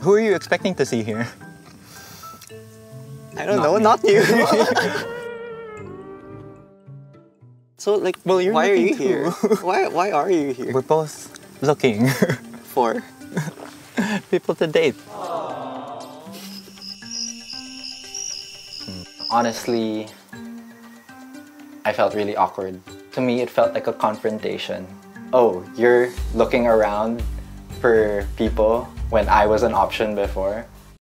Who are you expecting to see here? I don't know, not you. So like, well, you're why are you here? Why are you here? We're both looking for people to date. Honestly, I felt really awkward. To me, it felt like a confrontation. Oh, you're looking around for people when I was an option before.